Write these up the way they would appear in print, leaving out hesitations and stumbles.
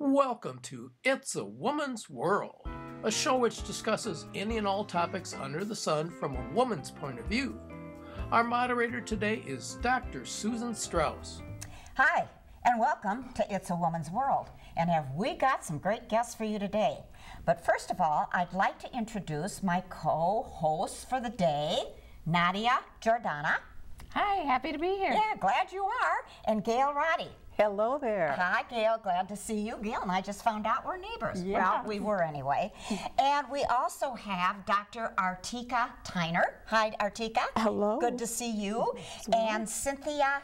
Welcome to It's a Woman's World, a show which discusses any and all topics under the sun from a woman's point of view. Our moderator today is Dr. Susan Strauss. Hi, and welcome to It's a Woman's World, and have we got some great guests for you today. But first of all, I'd like to introduce my co-hosts for the day, Nadia Giordana. Hi, happy to be here. Yeah, glad you are. And Gail Roddy. Hello there. Hi, Gail. Glad to see you. Gail and I just found out we're neighbors. Yeah. Well, we were anyway. And we also have Dr. Artika Tyner. Hi, Artika. Hello. Good to see you. And Cynthia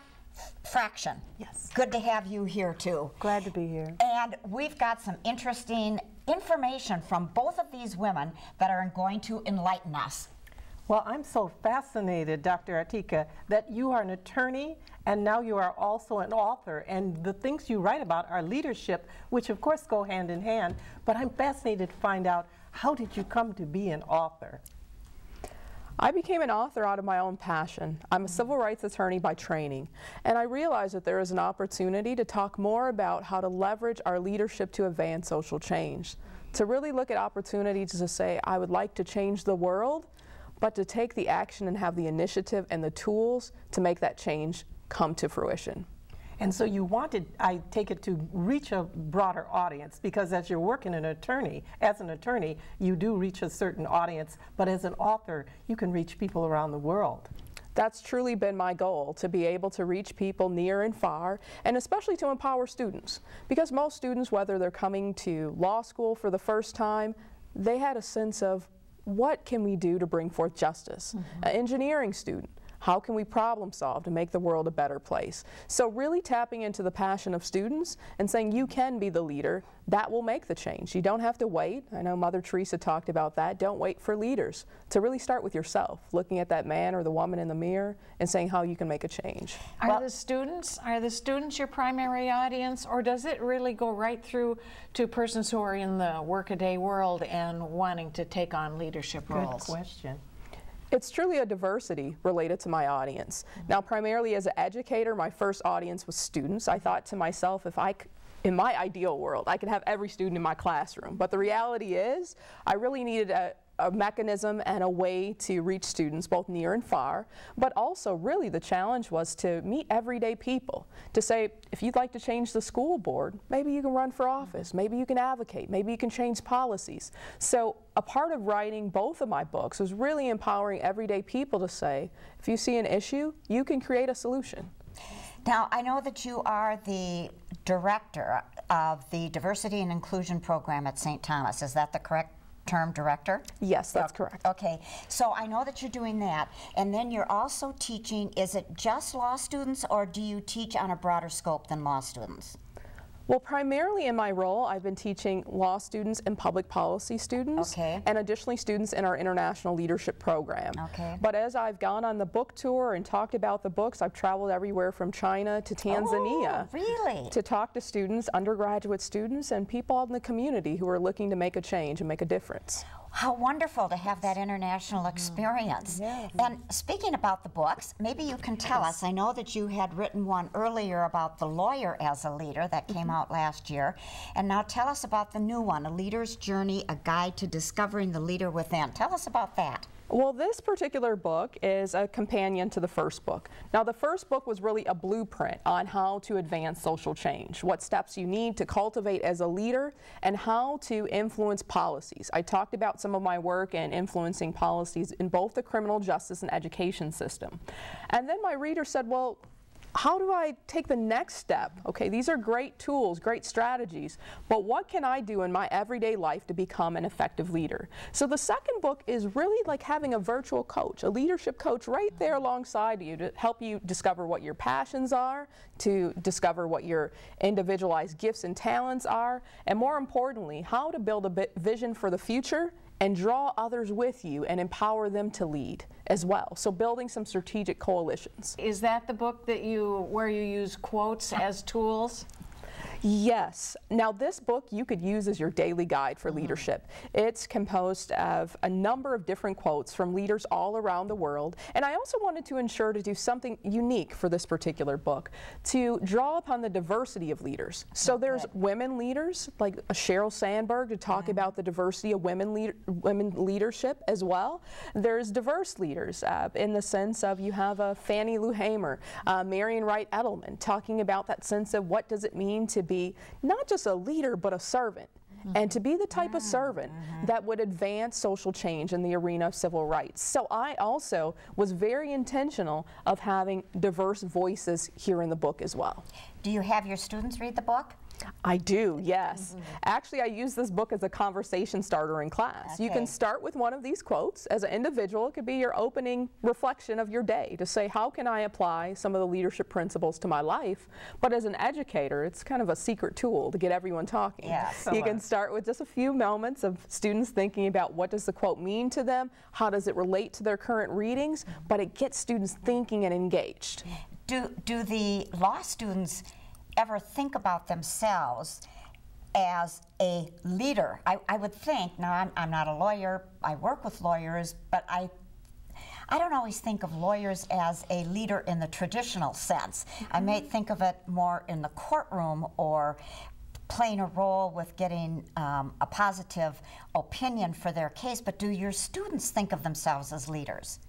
Fraction. Yes. Good to have you here, too. Glad to be here. And we've got some interesting information from both of these women that are going to enlighten us. Well, I'm so fascinated, Dr. Artika, that you are an attorney and now you are also an author, and the things you write about are leadership, which of course go hand in hand, but I'm fascinated to find out, how did you come to be an author? I became an author out of my own passion. I'm a civil rights attorney by training, and I realized that there is an opportunity to talk more about how to leverage our leadership to advance social change, to really look at opportunities to say, I would like to change the world, but to take the action and have the initiative and the tools to make that change come to fruition. And so you wanted, I take it, to reach a broader audience, because as you're working as an attorney, you do reach a certain audience, but as an author, you can reach people around the world. That's truly been my goal, to be able to reach people near and far, and especially to empower students. Because most students, whether they're coming to law school for the first time, they had a sense of, what can we do to bring forth justice? Mm-hmm. An engineering student, how can we problem solve to make the world a better place? So really tapping into the passion of students and saying, you can be the leader that will make the change. You don't have to wait. I know Mother Teresa talked about that. Don't wait for leaders. To really start with yourself, looking at that man or the woman in the mirror and saying how you can make a change. Are the students your primary audience, or does it really go right through to persons who are in the workaday world and wanting to take on leadership roles? Good question. It's truly a diversity related to my audience. Now, primarily as an educator, my first audience was students. I thought to myself, if I in my ideal world, I could have every student in my classroom. But the reality is, I really needed a mechanism and a way to reach students both near and far, but also really the challenge was to meet everyday people, to say, if you'd like to change the school board, maybe you can run for office, maybe you can advocate, maybe you can change policies. So a part of writing both of my books was really empowering everyday people to say, if you see an issue, you can create a solution. Now, I know that you are the director of the Diversity and Inclusion Program at St. Thomas. Is that the correct term, director? Yes, that's correct. Okay, so I know that you're doing that, and then you're also teaching, is it just law students, or do you teach on a broader scope than law students? Well, primarily in my role, I've been teaching law students and public policy students, and additionally students in our international leadership program. Okay. But as I've gone on the book tour and talked about the books, I've traveled everywhere from China to Tanzania. Oh, really? To talk to students, undergraduate students, and people out in the community who are looking to make a change and make a difference. How wonderful to have that international experience. Yeah. And speaking about the books, maybe you can tell us, I know that you had written one earlier about the lawyer as a leader that came out last year, and now tell us about the new one, A Leader's Journey, A Guide to Discovering the Leader Within. Tell us about that. Well, this particular book is a companion to the first book. Now, the first book was really a blueprint on how to advance social change, what steps you need to cultivate as a leader, and how to influence policies. I talked about some of my work in influencing policies in both the criminal justice and education system. And then my reader said, well, how do I take the next step? Okay, these are great tools, great strategies, but what can I do in my everyday life to become an effective leader? So the second book is really like having a virtual coach, a leadership coach right there alongside you to help you discover what your passions are, to discover what your individualized gifts and talents are, and more importantly, how to build a vision for the future and draw others with you and empower them to lead as well. So building some strategic coalitions. Is that the book that where you use quotes as tools? Yes. Now this book you could use as your daily guide for leadership. It's composed of a number of different quotes from leaders all around the world, and I also wanted to ensure to do something unique for this particular book, to draw upon the diversity of leaders. So there's women leaders like Sheryl Sandberg to talk about the diversity of women leadership as well. There's diverse leaders in the sense of you have a Fannie Lou Hamer, Marian Wright Edelman talking about that sense of what does it mean to be not just a leader but a servant, and to be the type of servant that would advance social change in the arena of civil rights. So I also was very intentional of having diverse voices here in the book as well. Do you have your students read the book? I do, yes. Actually, I use this book as a conversation starter in class. You can start with one of these quotes. As an individual, it could be your opening reflection of your day to say, how can I apply some of the leadership principles to my life? But as an educator, it's kind of a secret tool to get everyone talking. You can start with just a few moments of students thinking about what does the quote mean to them, how does it relate to their current readings, but it gets students thinking and engaged. Do the law students ever think about themselves as a leader? I would think, now I'm not a lawyer, I work with lawyers, but I don't always think of lawyers as a leader in the traditional sense. I may think of it more in the courtroom or playing a role with getting a positive opinion for their case, but do your students think of themselves as leaders?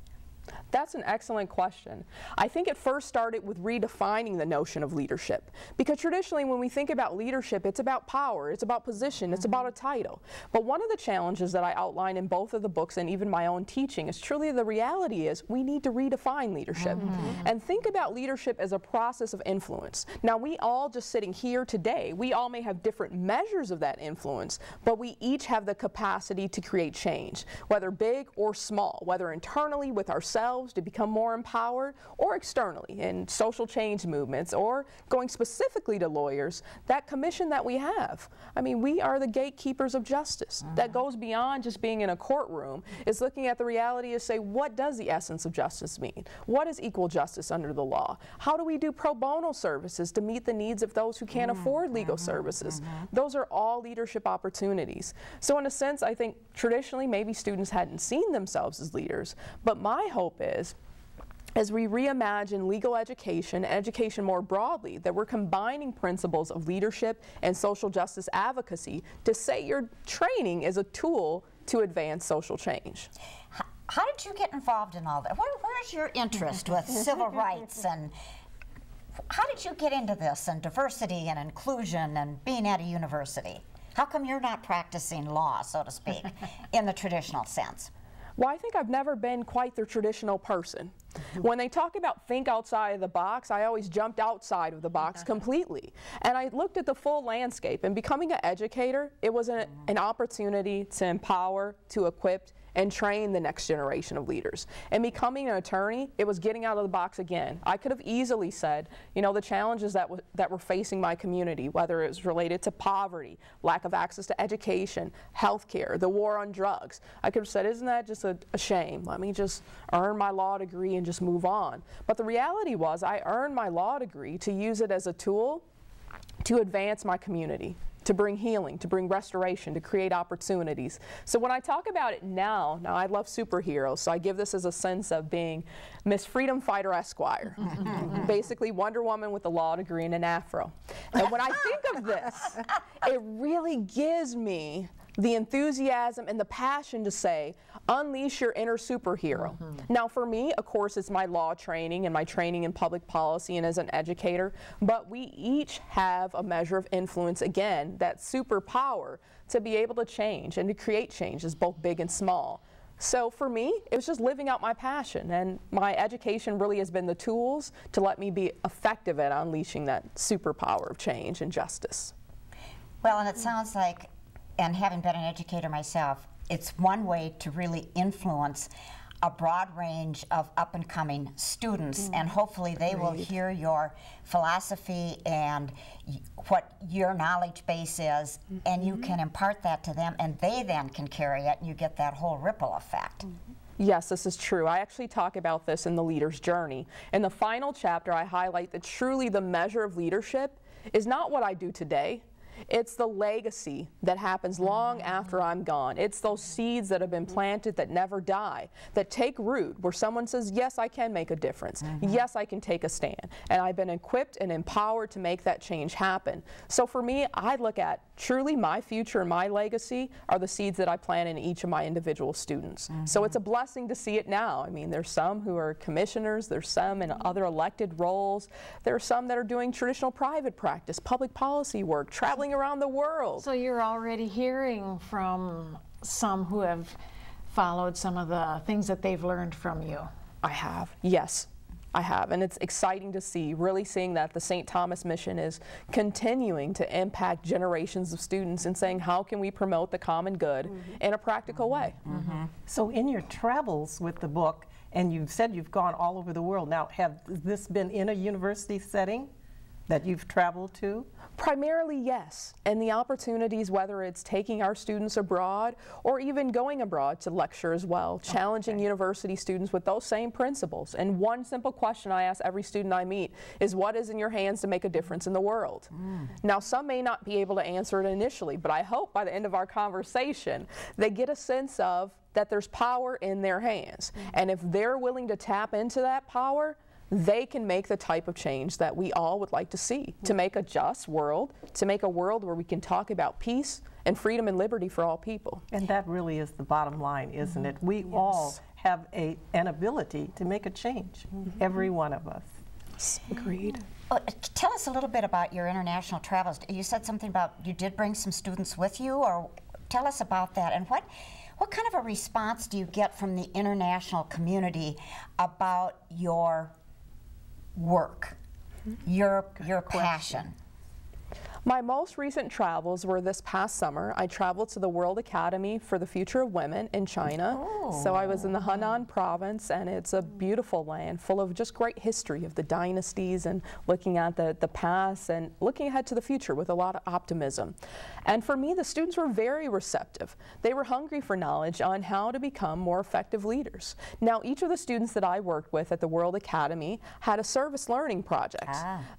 That's an excellent question. I think it first started with redefining the notion of leadership, because traditionally when we think about leadership, it's about power, it's about position, it's about a title. But one of the challenges that I outline in both of the books and even my own teaching is truly the reality is we need to redefine leadership and think about leadership as a process of influence. Now we all just sitting here today, we all may have different measures of that influence, but we each have the capacity to create change, whether big or small, whether internally with ourselves to become more empowered, or externally in social change movements, or going specifically to lawyers, that commission that we have. I mean, we are the gatekeepers of justice. That goes beyond just being in a courtroom. It's looking at the reality to say, what does the essence of justice mean? What is equal justice under the law? How do we do pro bono services to meet the needs of those who can't afford legal services? Those are all leadership opportunities. So in a sense, I think traditionally maybe students hadn't seen themselves as leaders, but my hope is, as we reimagine legal education, education more broadly, that we're combining principles of leadership and social justice advocacy to say your training is a tool to advance social change. How did you get involved in all that? Where's your interest with civil rights, and how did you get into this, and diversity and inclusion, and being at a university? How come you're not practicing law, so to speak, in the traditional sense? Well, I think I've never been quite the traditional person. When they talk about think outside of the box, I always jumped outside of the box completely. And I looked at the full landscape, and becoming an educator, it was an opportunity to empower, to equip, and train the next generation of leaders. And becoming an attorney, it was getting out of the box again. I could have easily said, you know, the challenges that were facing my community, whether it was related to poverty, lack of access to education, health care, the war on drugs. I could have said, isn't that just a shame? Let me just earn my law degree and just move on. But the reality was I earned my law degree to use it as a tool to advance my community, to bring healing, to bring restoration, to create opportunities. So when I talk about it now I love superheroes, so I give this as a sense of being Miss Freedom Fighter Esquire, basically Wonder Woman with a law degree and an afro. And when I think of this, it really gives me the enthusiasm and the passion to say, unleash your inner superhero. Now for me, of course, it's my law training and my training in public policy and as an educator, but we each have a measure of influence, again, that superpower to be able to change and to create changes, both big and small. So for me, it was just living out my passion, and my education really has been the tools to let me be effective at unleashing that superpower of change and justice. Well, and it sounds like, and having been an educator myself, it's one way to really influence a broad range of up-and-coming students, and hopefully they will hear your philosophy and what your knowledge base is, and you can impart that to them, and they then can carry it, and you get that whole ripple effect. Yes, this is true. I actually talk about this in The Leader's Journey. In the final chapter, I highlight that truly the measure of leadership is not what I do today. It's the legacy that happens long after I'm gone. It's those seeds that have been planted that never die, that take root, where someone says, yes, I can make a difference. Yes, I can take a stand. And I've been equipped and empowered to make that change happen. So for me, I look at truly my future and my legacy are the seeds that I plant in each of my individual students. So it's a blessing to see it now. I mean, there's some who are commissioners, there's some in other elected roles, there are some that are doing traditional private practice, public policy work, traveling around the world. So you're already hearing from some who have followed some of the things that they've learned from you. I have, yes. I have, and it's exciting to see, really seeing that the St. Thomas mission is continuing to impact generations of students and saying, how can we promote the common good in a practical way? So in your travels with the book, and you've said you've gone all over the world, now have this been in a university setting that you've traveled to? Primarily, yes. And the opportunities, whether it's taking our students abroad or even going abroad to lecture as well, challenging university students with those same principles. And one simple question I ask every student I meet is, what is in your hands to make a difference in the world? Now, some may not be able to answer it initially, but I hope by the end of our conversation, they get a sense of that there's power in their hands. And if they're willing to tap into that power, they can make the type of change that we all would like to see, to make a just world, to make a world where we can talk about peace and freedom and liberty for all people. And that really is the bottom line, isn't it? We all have an ability to make a change, every one of us. Agreed. Tell us a little bit about your international travels. You said something about you did bring some students with you, or tell us about that. And what kind of a response do you get from the international community about your work, your passion? My most recent travels were this past summer. I traveled to the World Academy for the Future of Women in China. So I was in the Henan province, and it's a beautiful land full of just great history of the dynasties and looking at the past and looking ahead to the future with a lot of optimism. And for me, the students were very receptive. They were hungry for knowledge on how to become more effective leaders. Now, each of the students that I worked with at the World Academy had a service learning project.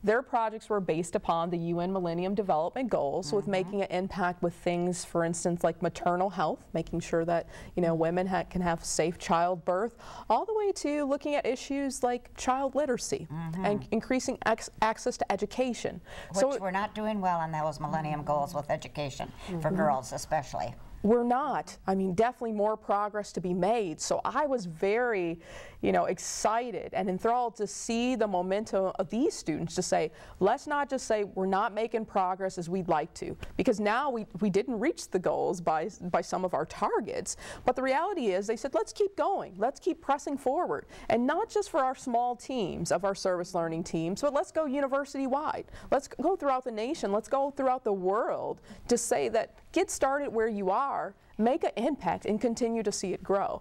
Their projects were based upon the UN Millennium development goals, with making an impact with things, for instance, like maternal health, making sure that, you know, women can have safe childbirth, all the way to looking at issues like child literacy and increasing access to education. Which so we're not doing well on those Millennium goals with education for girls especially. We're not. I mean, definitely more progress to be made. So I was very, you know, excited and enthralled to see the momentum of these students to say, let's not just say we're not making progress as we'd like to, because now we didn't reach the goals by some of our targets. But the reality is they said, let's keep going. Let's keep pressing forward. And not just for our small teams of our service learning teams, but let's go university-wide. Let's go throughout the nation. Let's go throughout the world to say that get started where you are, make an impact, and continue to see it grow.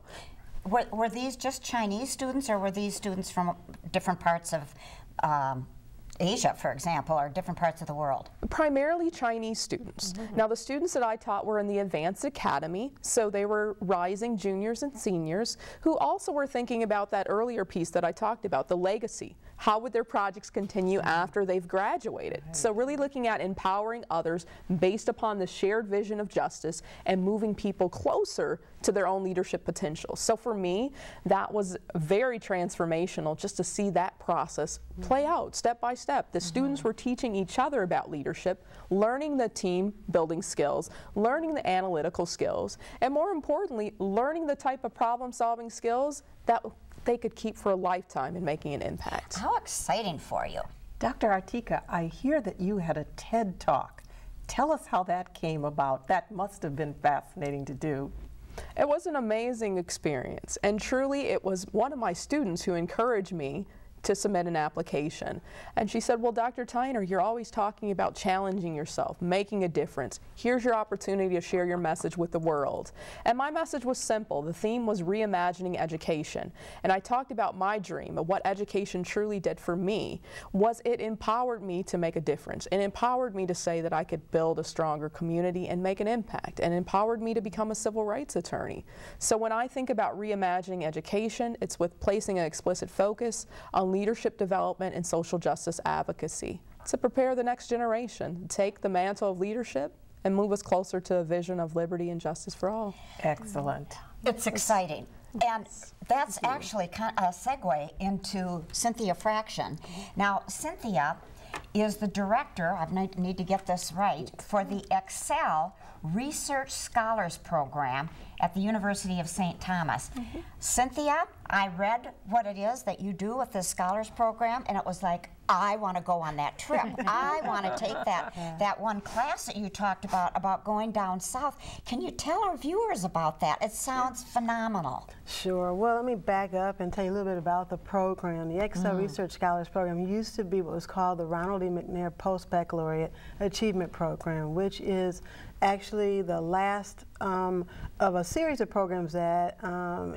Were these just Chinese students, or were these students from different parts of Asia, for example, or different parts of the world? Primarily Chinese students. Now, the students that I taught were in the Advanced Academy, so they were rising juniors and seniors who also were thinking about that earlier piece that I talked about, the legacy. How would their projects continue after they've graduated? So really looking at empowering others based upon the shared vision of justice and moving people closer to their own leadership potential. So for me, that was very transformational just to see that process play out step by step. The students were teaching each other about leadership, learning the team building skills, learning the analytical skills, and more importantly, learning the type of problem solving skills that they could keep for a lifetime in making an impact. How exciting for you. Dr. Artika, I hear that you had a TED Talk. Tell us how that came about. That must have been fascinating to do. It was an amazing experience, and truly it was one of my students who encouraged me to submit an application. And she said, well, Dr. Tyner, you're always talking about challenging yourself, making a difference. Here's your opportunity to share your message with the world. And my message was simple. The theme was reimagining education. And I talked about my dream of what education truly did for me was it empowered me to make a difference. It empowered me to say that I could build a stronger community and make an impact, and empowered me to become a civil rights attorney. So when I think about reimagining education, it's with placing an explicit focus on leadership development and social justice advocacy. to prepare the next generation, take the mantle of leadership, and move us closer to a vision of liberty and justice for all. Excellent. It's exciting. And that's actually a segue into Cynthia Fraction. Now, Cynthia is the director, I need to get this right, for the Excel Research Scholars Program at the University of Saint Thomas. Mm-hmm. Cynthia, I read what it is that you do with this scholars program, and it was like, I want to go on that trip. I want to take that one class that you talked about going down south. Can you tell our viewers about that? It sounds phenomenal. Sure. Well, let me back up and tell you a little bit about the program. The Excel Research Scholars Program used to be what was called the Ronald E. McNair Post-Baccalaureate Achievement Program, which is actually the last of a series of programs that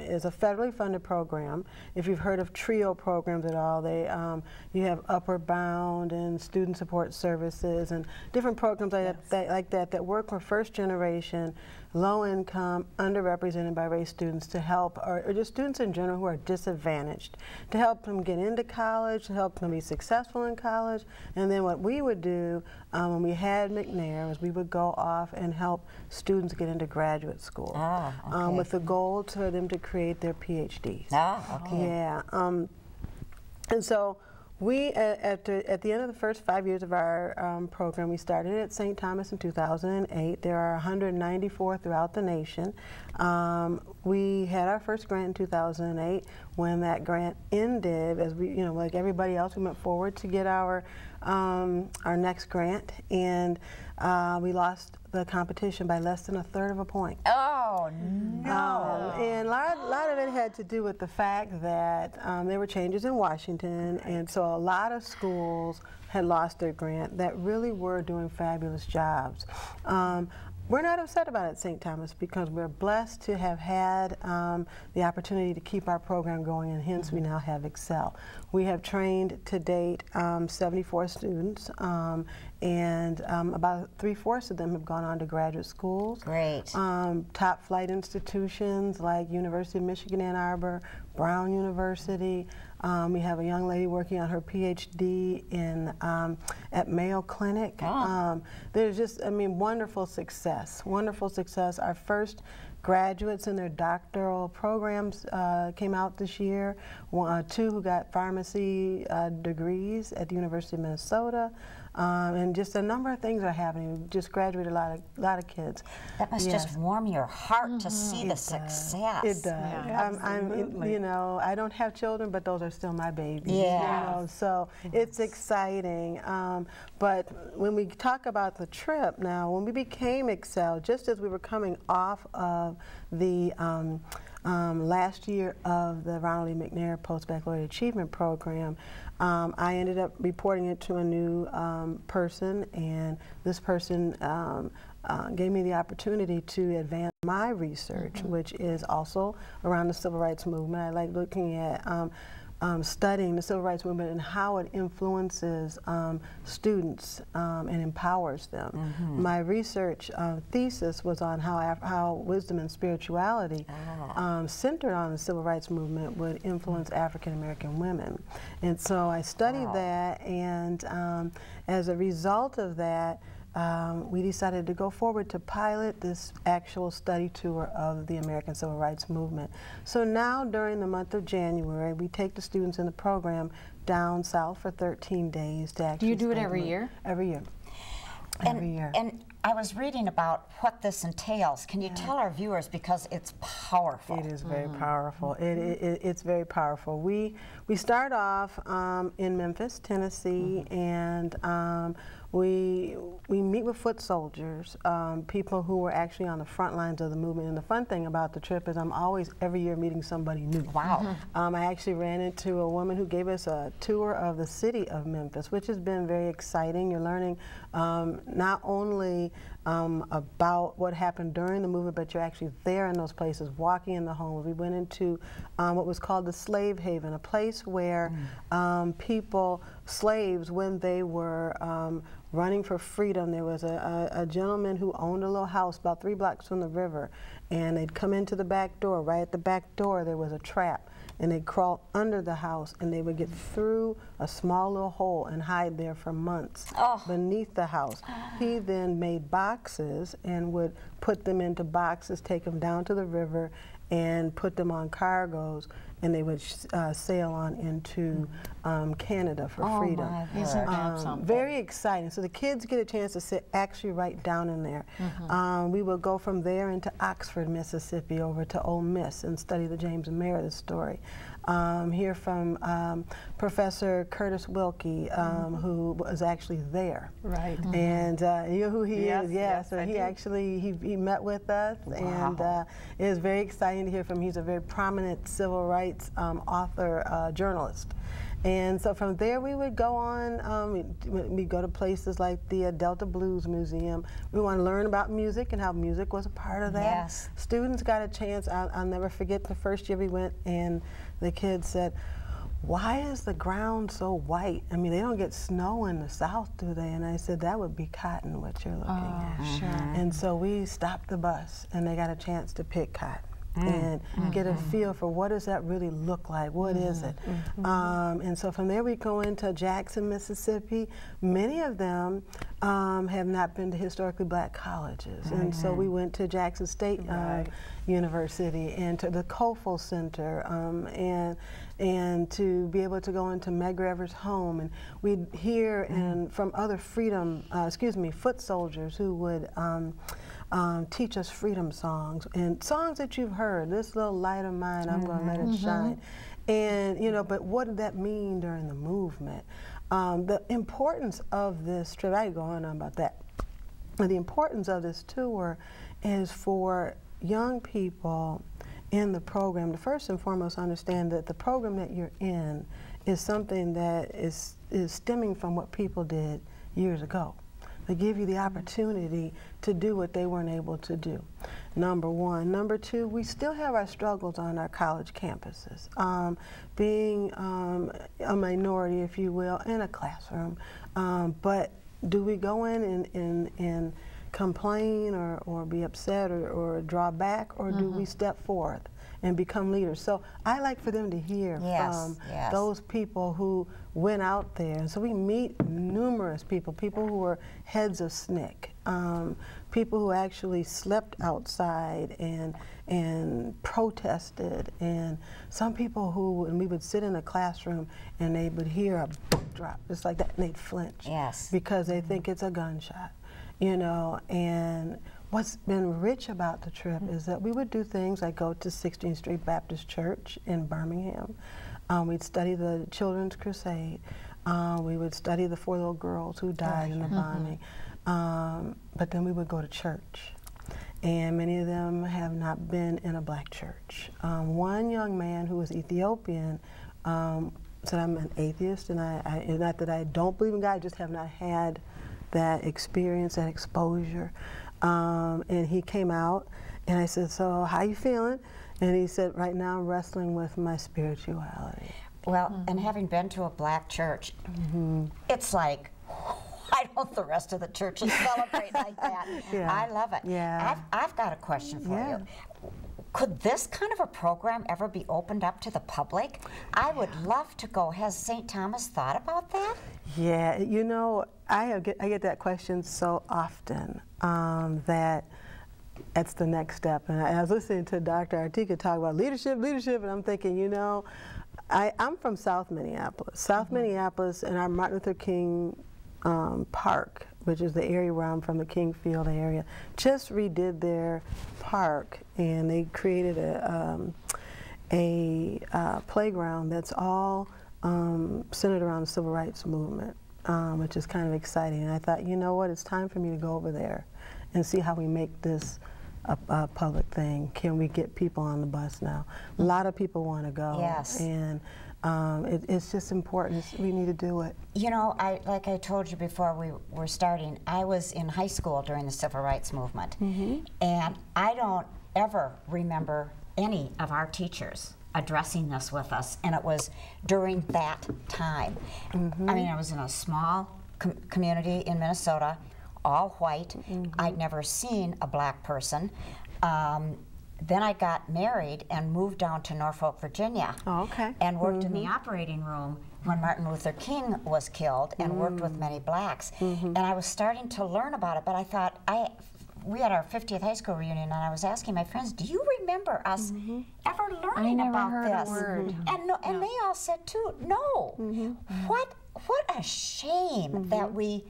is a federally funded program. If you've heard of TRIO programs at all, they you have Upward Bound and Student Support Services and different programs like, that work for first generation, low income, underrepresented by race students to help, or just students in general who are disadvantaged, to help them get into college, to help them be successful in college. And then what we would do when we had McNair is we would go off and help students get into graduate school with the goal for them to create their PhDs. Ah, okay. Yeah. And so we, at the end of the first 5 years of our program, we started at St. Thomas in 2008. There are 194 throughout the nation. We had our first grant in 2008. When that grant ended, as we, you know, like everybody else, we went forward to get our next grant, and we lost the competition by less than 1/3 of a point. Oh, no. And a lot of it had to do with the fact that there were changes in Washington, and so a lot of schools had lost their grant that really were doing fabulous jobs. We're not upset about it at St. Thomas because we're blessed to have had the opportunity to keep our program going, and hence we now have Excel. We have trained to date 74 students, and about 3/4 of them have gone on to graduate schools. Great. Top flight institutions like University of Michigan, Ann Arbor, Brown University. We have a young lady working on her PhD in at Mayo Clinic. Oh. There's just, I mean, wonderful success. Wonderful success. Our first graduates in their doctoral programs came out this year. Two who got pharmacy degrees at the University of Minnesota. And just a number of things are happening. We just graduated a lot of kids. That must just warm your heart to see the success. It does. Yeah, I'm, you know, I don't have children, but those are still my babies. Yeah. You know, so it's exciting. But when we talk about the trip now, when we became Excel, just as we were coming off of the last year of the Ronald E. McNair Post-Baccalaureate Achievement Program, I ended up reporting it to a new person, and this person gave me the opportunity to advance my research, which is also around the civil rights movement. I like looking at studying the civil rights movement and how it influences students and empowers them. My research thesis was on how wisdom and spirituality centered on the civil rights movement would influence African American women. And so I studied that, and as a result of that, we decided to go forward to pilot this actual study tour of the American Civil Rights Movement. So now during the month of January, we take the students in the program down south for 13 days to actually. Do you do it every year? Every year. Every year. And I was reading about what this entails. Can you tell our viewers, because it's powerful? It is very powerful. It's very powerful. We start off in Memphis, Tennessee, and we meet with foot soldiers, people who were actually on the front lines of the movement. And the fun thing about the trip is I'm always, every year, meeting somebody new. Wow. I actually ran into a woman who gave us a tour of the city of Memphis, which has been very exciting. You're learning not only about what happened during the movement, but you're actually there in those places, walking in the homes. We went into what was called the slave haven, a place where people, slaves, when they were running for freedom. There was a gentleman who owned a little house about 3 blocks from the river, and they'd come into the back door. Right at the back door there was a trap, and they'd crawl under the house, and they would get through a small little hole and hide there for months beneath the house. He then made boxes and would put them into boxes, take them down to the river, and put them on cargoes, and they would sail on into Canada for freedom. Very exciting. So the kids get a chance to sit actually right down in there. We would go from there into Oxford, Mississippi, over to Ole Miss and study the James Meredith story. Hear from Professor Curtis Wilkie, who was actually there. Right. And you know who he is? Yeah. So he actually, he met with us, and it was very exciting to hear from him. He's a very prominent civil rights author, journalist. And so from there we would go on, we'd go to places like the Delta Blues Museum. We want to learn about music and how music was a part of that. Yes. Students got a chance. I'll never forget the first year we went, and the kids said, "Why is the ground so white? I mean, they don't get snow in the South, do they?" And I said, "That would be cotton, what you're looking at." Sure. And so we stopped the bus, and they got a chance to pick cotton. And get a feel for what does that really look like, what is it? And so from there we go into Jackson, Mississippi. Many of them have not been to historically black colleges. And so we went to Jackson State University and to the Kofel Center, and to be able to go into Meg Everett's home, and we'd hear and from other freedom, foot soldiers who would teach us freedom songs, and songs that you've heard. This little light of mine, I'm going to let it shine. And, you know, but what did that mean during the movement? The importance of this trip, I could go on about that. The importance of this tour is for young people in the program to first and foremost understand that the program that you're in is something that is stemming from what people did years ago. They give you the opportunity to do what they weren't able to do, number one. Number two, we still have our struggles on our college campuses. Being a minority, if you will, in a classroom. But do we go in and complain or be upset or draw back, or do we step forth and become leaders? So I like for them to hear from those people who went out there. And so we meet numerous people, people who were heads of SNCC, people who actually slept outside and protested, and some people who, and we would sit in a classroom and they would hear a book drop just like that, and they'd flinch because they think it's a gunshot, you know. And what's been rich about the trip is that we would do things like go to 16th Street Baptist Church in Birmingham. We'd study the Children's Crusade. We would study the 4 little girls who died in the bombing. But then we would go to church. And many of them have not been in a black church. One young man who was Ethiopian said, "I'm an atheist, and it's not that I don't believe in God, I just have not had that experience, that exposure." And he came out, and I said, "So how you feeling?" And he said, "Right now I'm wrestling with my spirituality." Well, and having been to a black church, it's like, I hope the rest of the churches celebrate like that. I love it. I've got a question for you. Could this kind of a program ever be opened up to the public? I would love to go. Has St. Thomas thought about that? Yeah, you know, I get that question so often that that's the next step. And I was listening to Dr. Artika talk about leadership, and I'm thinking, you know, I'm from South Minneapolis. South Minneapolis and our Martin Luther King Park, which is the area where I'm from, the Kingfield area, just redid their park, and they created a playground that's all centered around the civil rights movement, which is kind of exciting. And I thought, you know what, it's time for me to go over there and see how we make this a public thing. Can we get people on the bus now? A lot of people want to go. Yes. And it's just important. We need to do it. You know, like I told you before we were starting, I was in high school during the Civil Rights Movement, and I don't ever remember any of our teachers addressing this with us, and it was during that time. I mean, I was in a small community in Minnesota, all white. Mm-hmm. I'd never seen a black person. Then I got married and moved down to Norfolk, Virginia. Oh, okay. And worked mm-hmm. in the operating room when Martin Luther King was killed, and worked with many blacks. Mm-hmm. And I was starting to learn about it, but I thought, we had our 50th high school reunion, and I was asking my friends, do you remember us ever learning about this? And they all said, too, no. Mm-hmm. What a shame that we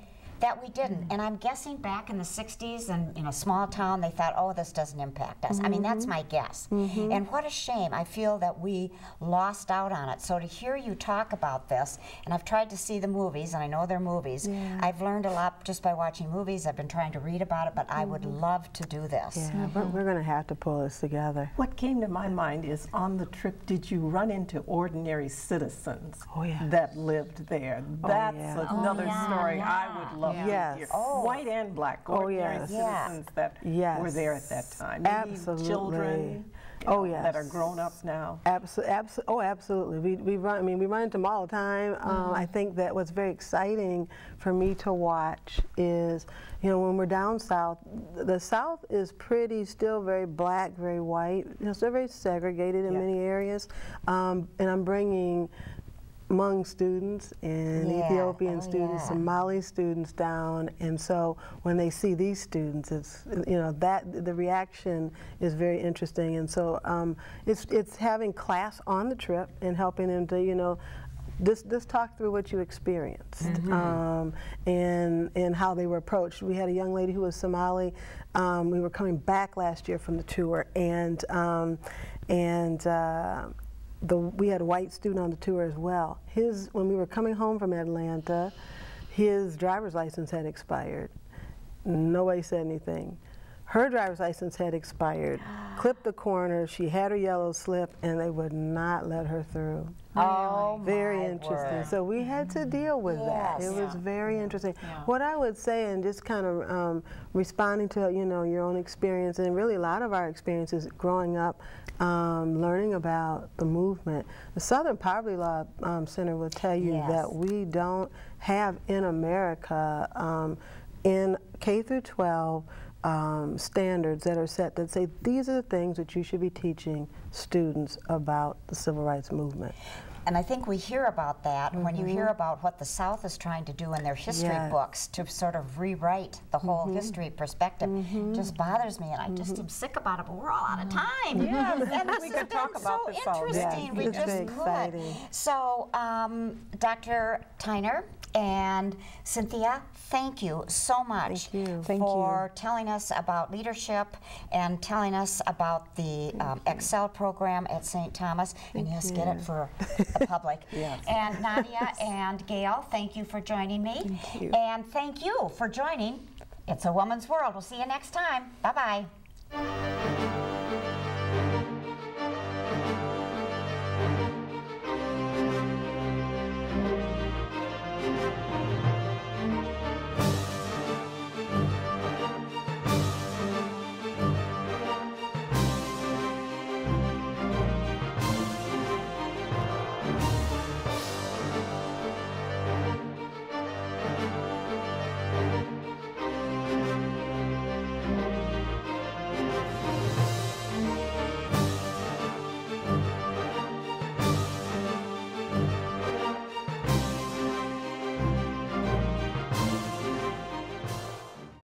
didn't. And I'm guessing back in the 60s and in a small town, they thought, oh, this doesn't impact us. I mean, that's my guess. And what a shame. I feel that we lost out on it. So to hear you talk about this, and I've tried to see the movies, and I know they're movies. Yeah. I've learned a lot just by watching movies. I've been trying to read about it, but I would love to do this. Yeah, we're going to have to pull this together. What came to my mind is, on the trip, did you run into ordinary citizens that lived there? That's another story I would love. Yes. Oh. White and black. Citizens that were there at that time. Maybe children that are grown up now. Absolutely. We run into them all the time. I think that what's very exciting for me to watch is, you know, when we're down south, the South is still very black, very white. You know, still very segregated in many areas. And I'm bringing Hmong students and Ethiopian students, Somali students down, and so when they see these students, it's, you know, that the reaction is very interesting. And so it's having class on the trip and helping them to, you know, just talk through what you experienced and how they were approached. We had a young lady who was Somali. We were coming back last year from the tour, we had a white student on the tour as well. When we were coming home from Atlanta, his driver's license had expired. Nobody said anything. Her driver's license had expired. Clipped the corner, she had her yellow slip, and they would not let her through. Oh, very interesting. So we had to deal with that. It was very interesting. What I would say, and just kind of responding to, you know, your own experience, and really a lot of our experiences growing up, learning about the movement. The Southern Poverty Law Center will tell you that we don't have in America in K through 12 standards that are set that say these are the things that you should be teaching students about the civil rights movement. And I think we hear about that when you hear about what the South is trying to do in their history books to sort of rewrite the whole history perspective. It just bothers me, and I just am sick about it, but we're all out of time. And this has been so interesting. We just could. So, Dr. Tyner and Cynthia, thank you so much for telling us about leadership and telling us about the Excel program at St. Thomas. And yes, get it for the public. And Nadia and Gail, thank you for joining me. Thank you. And thank you for joining It's a Woman's World. We'll see you next time. Bye-bye.